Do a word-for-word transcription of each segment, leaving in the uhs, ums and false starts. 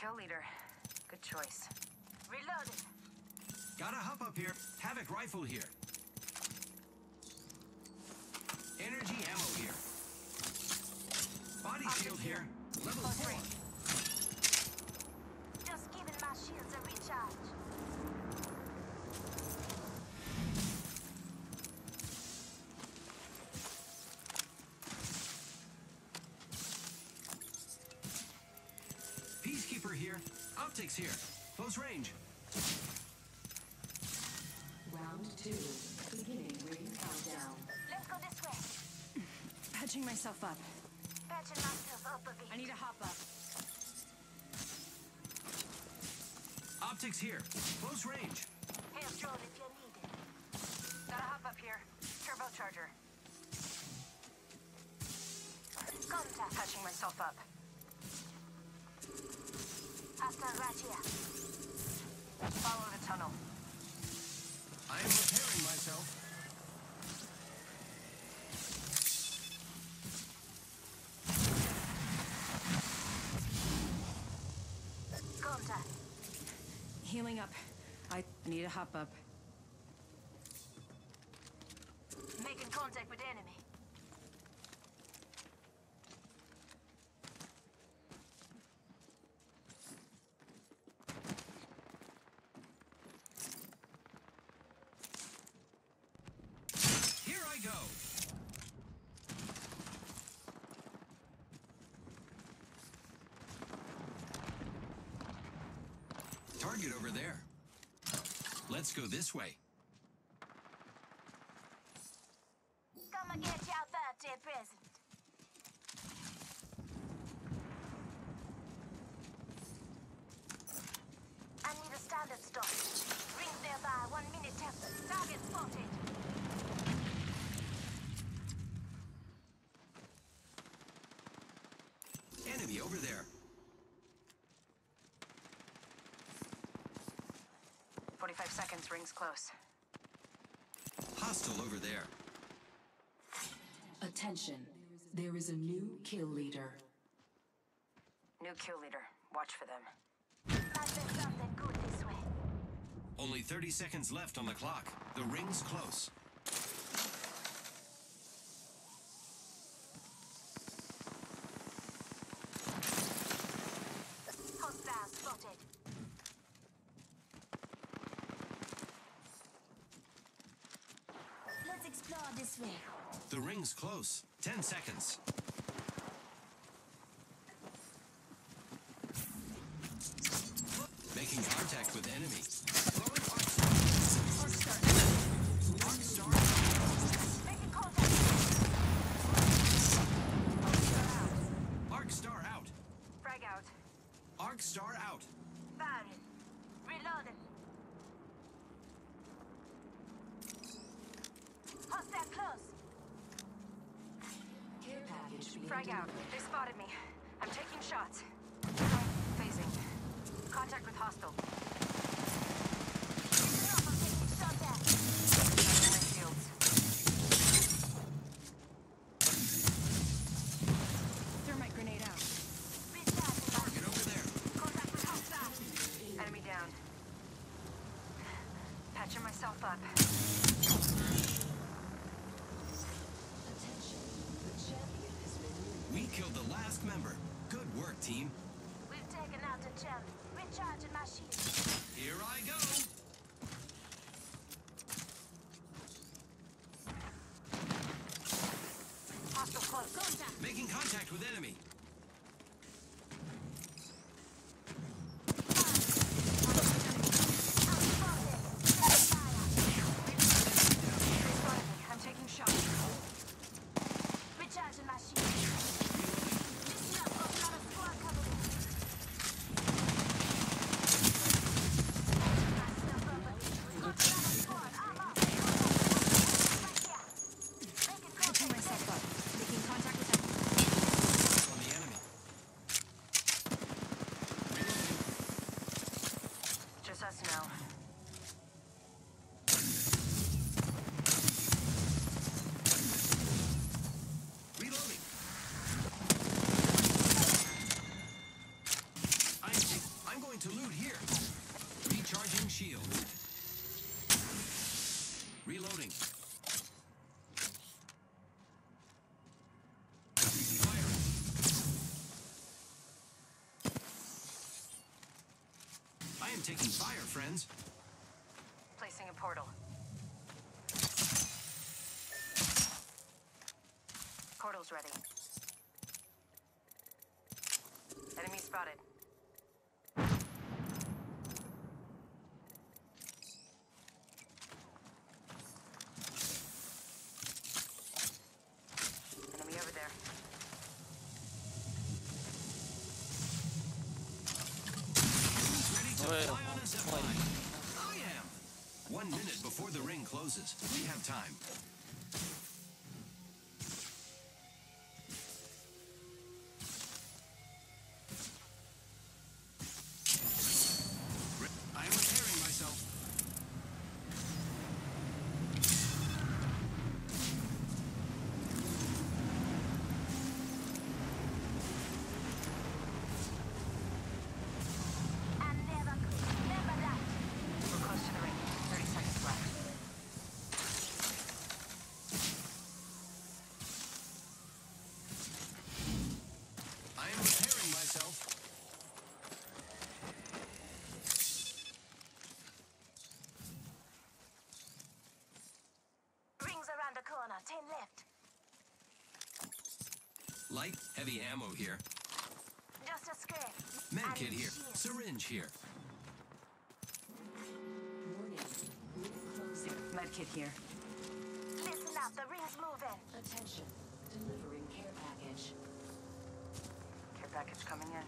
Kill leader. Good choice. Reloading. Gotta hop up here. Havoc rifle here. Energy ammo here. Body shield here. Level four. Just giving my shields a recharge. Peacekeeper here. Optics here. Close range. Round two. Beginning ring countdown. Let's go this way. Patching myself up. Patching myself up a bit. I need to hop up. Optics here. Close range. Hand drone if you need it. Gotta hop up here. Turbocharger. Contact. Patching myself up. Hasta Ratia. Follow the tunnel. I am repairing myself. Contact. Healing up. I need to hop up. Making contact with enemy. Go. Target over there. Let's go this way. Come and get your birthday present. I need a standard stock. Ring thereby one minute temp. Target spotted. Enemy over there. Forty-five seconds, rings close. Hostile over there. Attention. There is a new kill leader. New kill leader. Watch for them. Something good this way. Only thirty seconds left on the clock. The ring's close. Let's explore this way. The ring's close. Ten seconds. Making contact with enemy. Arc star. Arc star. Making contact. Arc star out. Frag out. Arc star out. Firing. Reloading. Hostile close. Care package. Frag out. They spotted me. I'm taking shots. Phasing. Contact with hostile. I'm taking shots at. Shields. Thermite grenade out. Enemy down. Patching myself up. Attention. The champion has been moved. We killed the last member. Good work, team. We've taken out the champion. Recharging my shield. Here I go. Hostile close. Contact. Making contact with enemy. taking fire, friends. Placing a portal. Portal's ready. Enemy spotted. One minute before the ring closes. We have time. I am repairing myself. ten left. Light, heavy ammo here. Just a square. Medkit here. Shield. Syringe here. Medkit here. Listen up, the ring's moving. Attention. Delivering care package. Care package coming in.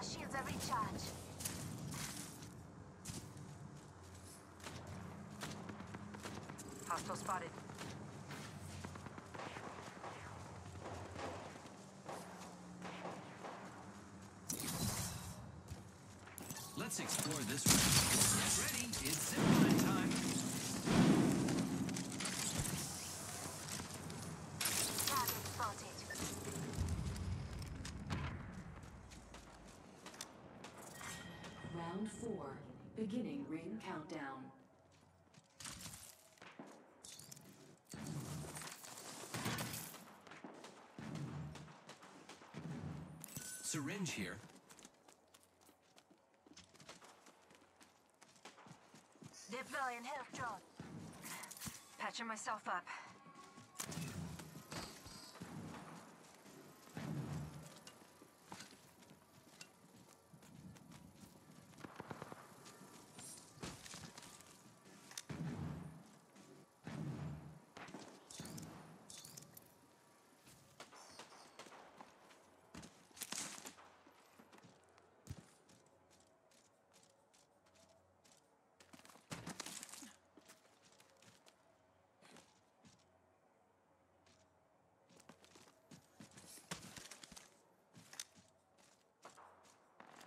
Shields are recharged. Hostile spotted. Let's explore this one. Get ready, it's zip time. Target spotted. Round four, beginning ring countdown. Syringe here. Deploying health drone. Patching myself up.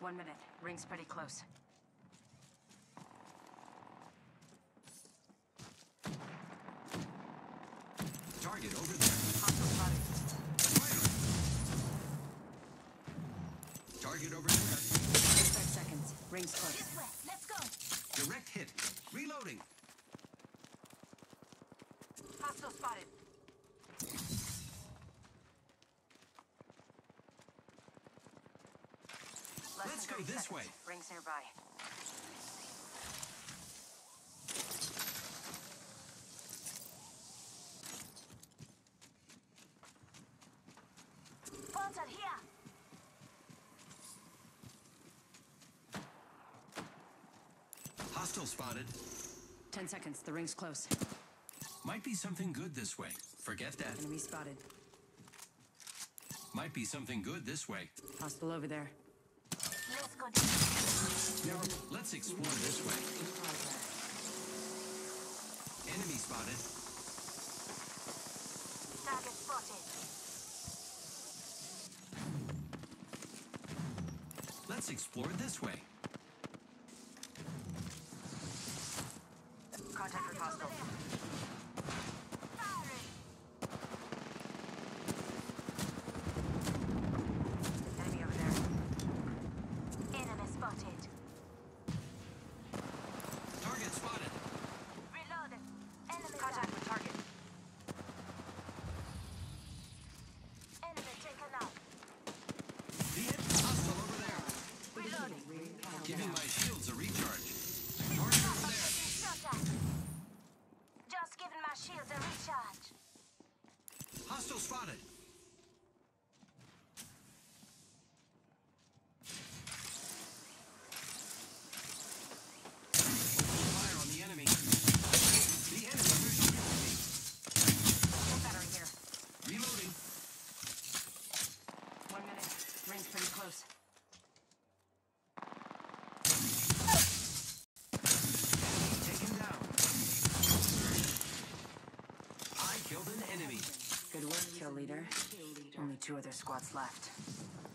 One minute. Ring's pretty close. Target over there. Hostile spotted. Target over there. thirty seconds. Ring's close. This way. Let's go. Direct hit. Reloading. Hostile spotted. Let's go this seconds. Way. Rings nearby. Phones are here. Hostile spotted. Ten seconds. The ring's close. Might be something good this way. Forget that. Enemy spotted. Might be something good this way. Hostile over there. Let's go down. Now, let's explore this way. Enemy spotted. Target spotted. Let's explore this way. Contact with hostile. Contact the target. Giving my shields a recharge. Just giving my shields a recharge. Hostile spotted. Kill leader. Only two other squads left.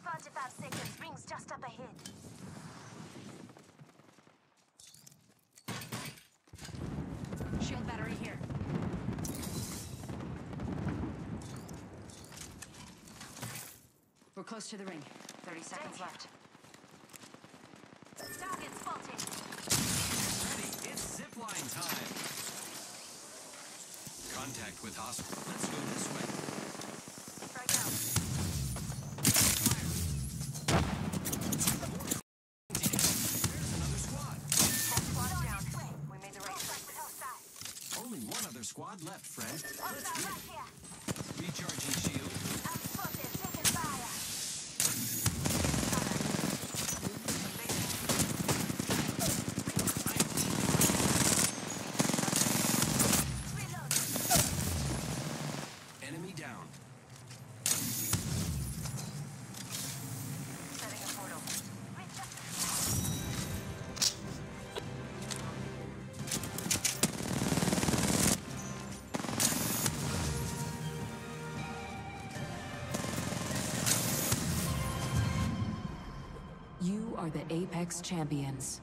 forty-five seconds. Rings just up ahead. Shield battery here. We're close to the ring. thirty seconds left. Target spotted. Ready. It's zipline time. Contact with hospital. Let's go this way. Squad left, friend. Let's do it. Recharging shield. Outspotted, taking fire. Reload. Enemy down. Setting a portal. You are the Apex champions.